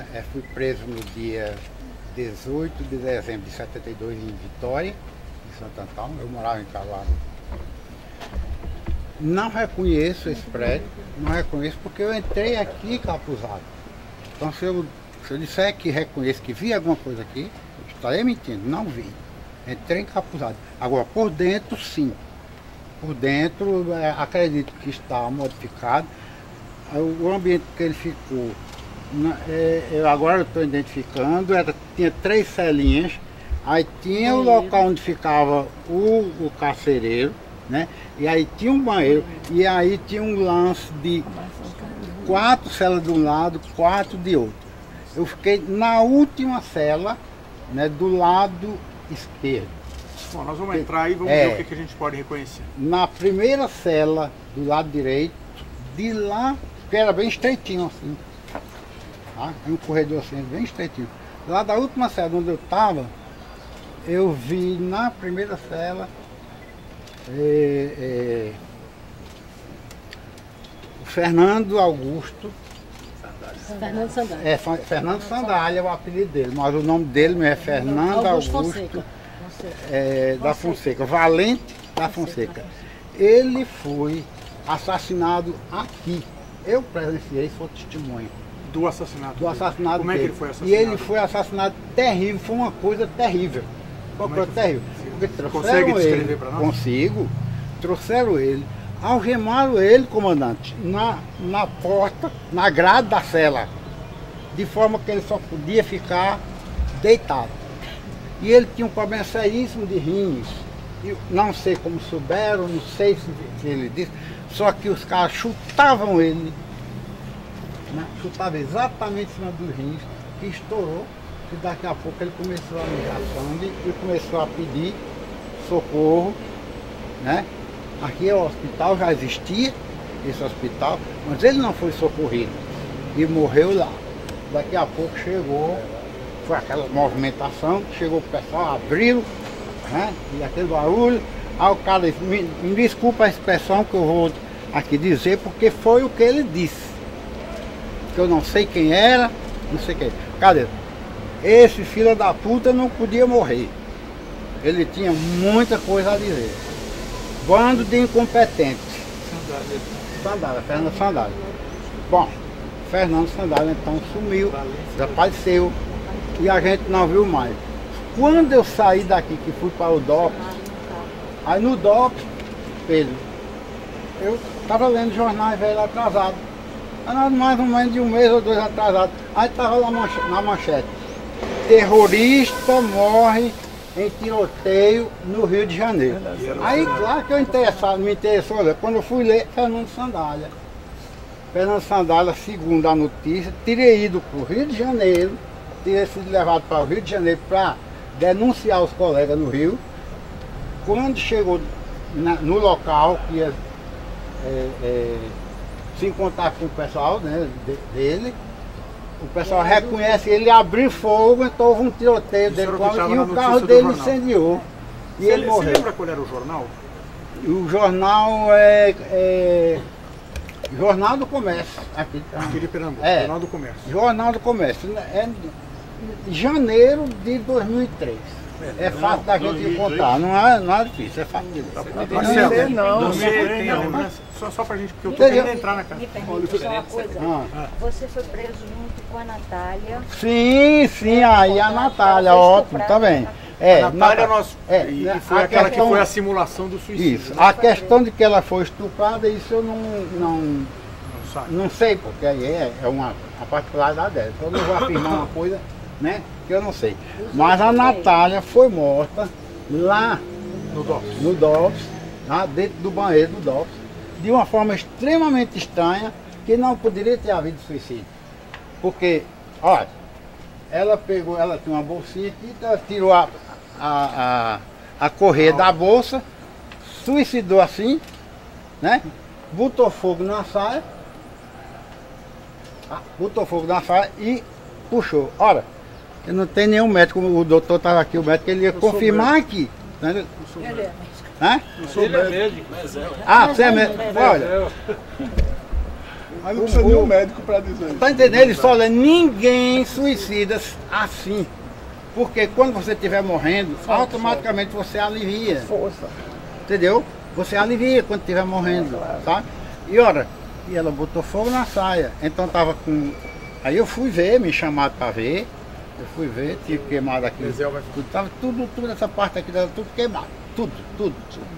Né? Eu fui preso no dia 18 de dezembro de 72 em Vitória, em Santo Antônio. Eu morava em Cavalo. Não reconheço esse prédio, não reconheço, porque eu entrei aqui capuzado. Então se eu disser que reconheço, que vi alguma coisa aqui, eu estarei mentindo, não vi. Entrei encapuzado. Agora, por dentro, sim. Por dentro, acredito que está modificado. O ambiente que ele ficou, eu agora estou identificando, tinha 3 celinhas, aí tinha o local onde ficava o carcereiro, né? E aí tinha um banheiro, e aí tinha um lance de 4 celas de um lado, 4 de outro. Eu fiquei na última cela, né, do lado esquerdo. Bom, nós vamos entrar aí e vamos ver o que a gente pode reconhecer. Na primeira cela do lado direito, de lá, que era bem estreitinho assim, tá? É um corredor assim, bem estreitinho. Lá da última cela onde eu estava, eu vi na primeira cela o Fernando Augusto Sandália. Fernando Sandália é o apelido dele, mas o nome dele mesmo é Fernando Augusto da Fonseca, Valente da Fonseca. Ele foi assassinado aqui. Eu presenciei, sou testemunha do assassinato. Como dele. É que ele foi assassinado? E ele foi assassinado terrível, foi uma coisa terrível. Consegue descrever para nós? Consigo. Trouxeram ele, algemaram ele, comandante, na porta, na grade da cela, de forma que ele só podia ficar deitado. E ele tinha um problema seríssimo de rins. Eu não sei como souberam, não sei se ele disse, só que os caras chutavam ele, né? Chutavam exatamente em cima dos rins, que estourou, e daqui a pouco ele começou a mijar sangue e começou a pedir socorro, né? Aqui é o hospital, já existia esse hospital, mas ele não foi socorrido e morreu lá. Daqui a pouco chegou, foi aquela movimentação, chegou o pessoal, abriu, né? E aquele barulho. Aí o cara disse, me desculpa a expressão que eu vou aqui dizer, porque foi o que ele disse. Que eu não sei quem era, não sei quem. Cadê? Esse filho da puta não podia morrer. Ele tinha muita coisa a dizer. Bando de incompetente. Sandália, Fernando Sandália. Bom, Fernando Sandália então sumiu, desapareceu e a gente não viu mais. Quando eu saí daqui, que fui para o DOPS, aí no DOPS, Pedro, eu estava lendo jornais velho atrasado. Era mais ou menos de um mês ou 2 atrasado. Aí estava lá na manchete. Terrorista morre em tiroteio no Rio de Janeiro. Aí, claro que eu me interessou, quando eu fui ler, Fernando Sandália. Fernando Sandália, segundo a notícia, teria ido para o Rio de Janeiro, teria sido levado para o Rio de Janeiro para denunciar os colegas no Rio. Quando chegou no local, que ia se encontrar com o pessoal, né, dele, o pessoal reconhece, ele abriu fogo, então houve um tiroteio dele e o carro dele incendiou. E ele morreu. Você lembra qual era o jornal? O jornal é Jornal do Comércio. Aqui de Pernambuco, Jornal do Comércio. Jornal do Comércio. É janeiro de 2003. É fácil da gente encontrar, não é difícil, é fácil. Só pra gente, porque eu tô querendo entrar na casa. Me permite só uma coisa, você foi preso junto com a Natália. Sim, aí a Natália, ótimo, tá bem. A Natália, e foi aquela que foi a simulação do suicídio. Isso, a questão de que ela foi estuprada, isso eu não sei, porque aí é uma particularidade dela. Eu não vou afirmar uma coisa, né? Que eu não sei. Mas a Natália foi morta lá no DOPS, lá dentro do banheiro do DOPS, de uma forma extremamente estranha, que não poderia ter havido suicídio. Porque, olha, ela tinha uma bolsinha aqui, ela tirou a correia da bolsa, suicidou assim, né? Botou fogo na saia e puxou. Olha, eu não tenho nenhum médico, o doutor estava aqui, o médico, ele ia confirmar aqui. Né? Eu sou médico. Ah, você é médico. Olha, Mas não precisa nenhum médico para dizer isso. Está entendendo? Ele só olha, ninguém suicida assim. Porque quando você estiver morrendo, automaticamente você alivia. Força. Entendeu? Você alivia quando estiver morrendo, tá? E ora, e ela botou fogo na saia. Então tava com... Aí eu fui ver, me chamaram para ver. Eu fui ver, tive queimado aqui. Tudo, tava tudo, essa parte aqui dela, tudo queimado. Tudo, tudo, tudo.